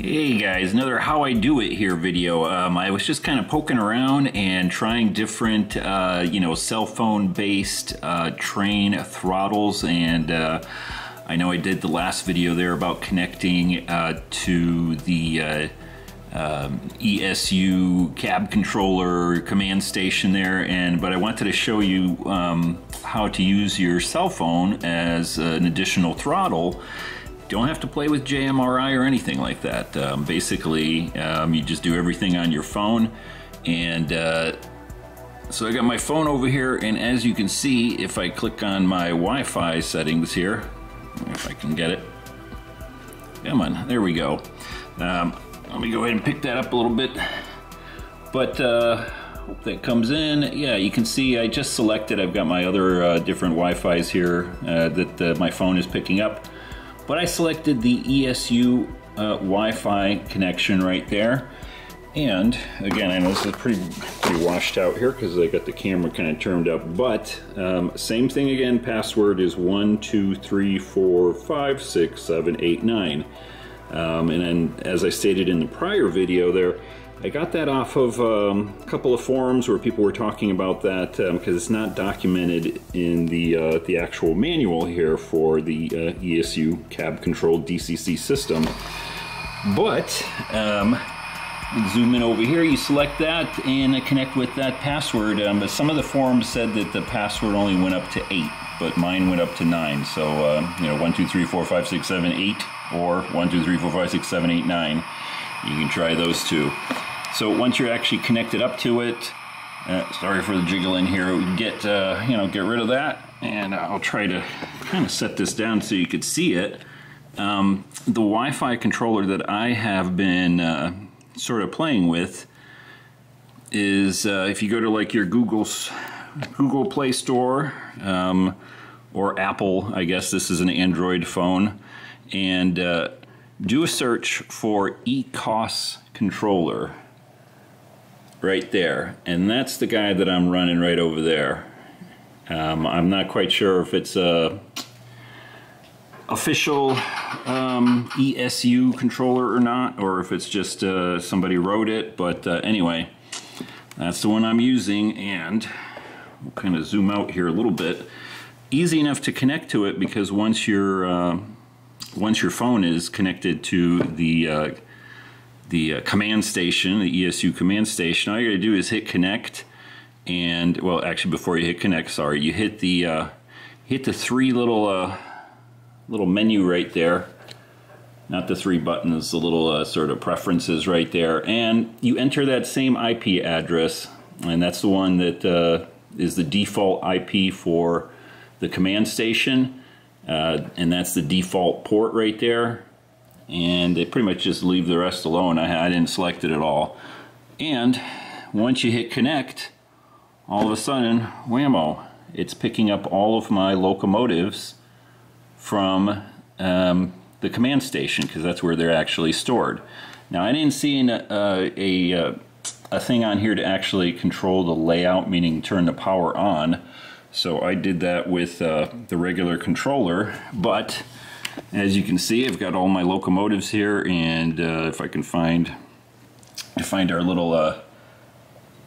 Hey guys, another how I do it here video. I was just kind of poking around and trying different, you know, cell phone based train throttles, and I know I did the last video there about connecting to the ESU cab controller command station there, but I wanted to show you how to use your cell phone as an additional throttle. Don't have to play with JMRI or anything like that. Basically, you just do everything on your phone. And so I got my phone over here, and as you can see, if I click on my Wi-Fi settings here, if I can get it, come on, there we go. Let me go ahead and pick that up a little bit. But hope that comes in. Yeah, you can see I just selected, I've got my other different Wi-Fi's here that my phone is picking up. But I selected the ESU Wi-Fi connection right there. And again, I know this is pretty washed out here because I got the camera kind of turned up, but same thing again, password is 12345678 9. And then as I stated in the prior video there, I got that off of a couple of forums where people were talking about that because it's not documented in the actual manual here for the ESU cab control DCC system. But zoom in over here, you select that and connect with that password. But some of the forums said that the password only went up to 8, but mine went up to 9. So you know, 12345678 or 12345678 9. You can try those two. So once you're actually connected up to it, sorry for the jiggle in here, we can get rid of that, and I'll try to kind of set this down so you could see it. The Wi-Fi controller that I have been sort of playing with is if you go to like your Google Play Store or Apple, I guess this is an Android phone, and do a search for ECoS Controller right there, and that's the guy that I'm running right over there. I'm not quite sure if it's a official ESU controller or not, or if it's just somebody wrote it, but anyway, that's the one I'm using. And we'll kind of zoom out here a little bit. Easy enough to connect to it because once your phone is connected to the command station, the ESU command station, all you gotta do is hit connect, and well, actually before you hit connect, sorry, you hit the three little menu right there, not the three buttons, the little sort of preferences right there, and you enter that same IP address, and that's the one that is the default IP for the command station. And that's the default port right there, and they pretty much just leave the rest alone. I didn't select it at all. And once you hit connect, all of a sudden, whammo, it's picking up all of my locomotives from the command station, because that's where they're actually stored. Now, I didn't see a thing on here to actually control the layout, meaning turn the power on. So I did that with the regular controller, but as you can see, I've got all my locomotives here, and if I can find our little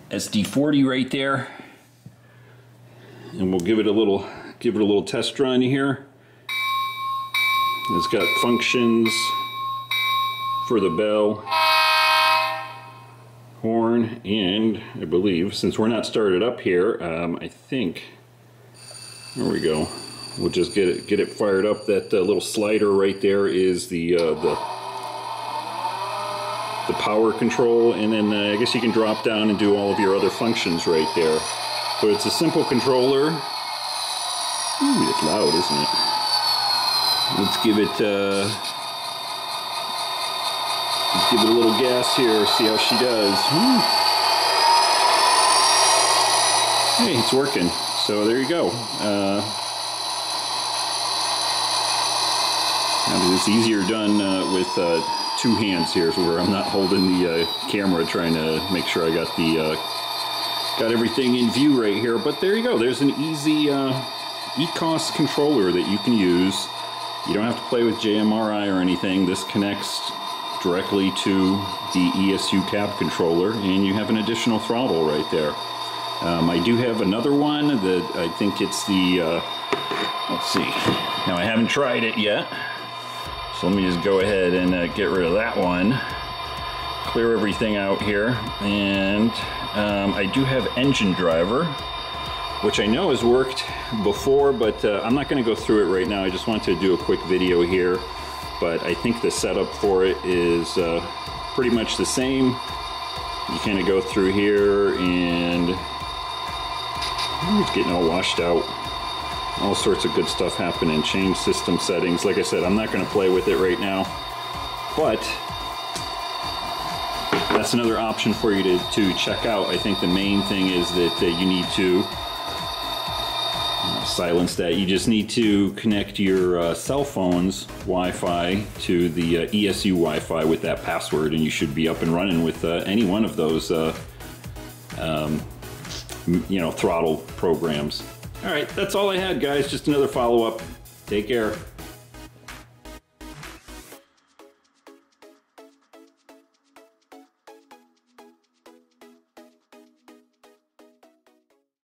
SD40 right there, and we'll give it a little test run here. It's got functions for the bell, horn, and I believe, since we're not started up here, I think. There we go. We'll just get it fired up. That little slider right there is the power control, and then I guess you can drop down and do all of your other functions right there. So it's a simple controller. Ooh, it's loud, isn't it? Let's give it a little gas here. See how she does. Ooh. Hey, it's working. So there you go. It's easier done with two hands here, where I'm not holding the camera, trying to make sure I got the got everything in view right here. But there you go. There's an easy ECoS controller that you can use. You don't have to play with JMRI or anything. This connects directly to the ESU cab controller, and you have an additional throttle right there. I do have another one that I think it's the, let's see, now I haven't tried it yet, so let me just go ahead and get rid of that one, clear everything out here, and I do have Engine Driver, which I know has worked before, but I'm not going to go through it right now. I just wanted to do a quick video here, but I think the setup for it is pretty much the same. You kind of go through here and it's getting all washed out. All sorts of good stuff happening. Change system settings. Like I said, I'm not going to play with it right now, but that's another option for you to check out. I think the main thing is that you need to silence that. You just need to connect your cell phone's Wi-Fi to the ESU Wi-Fi with that password, and you should be up and running with any one of those you know, throttle programs. All right, that's all I had, guys. Just another follow-up. Take care.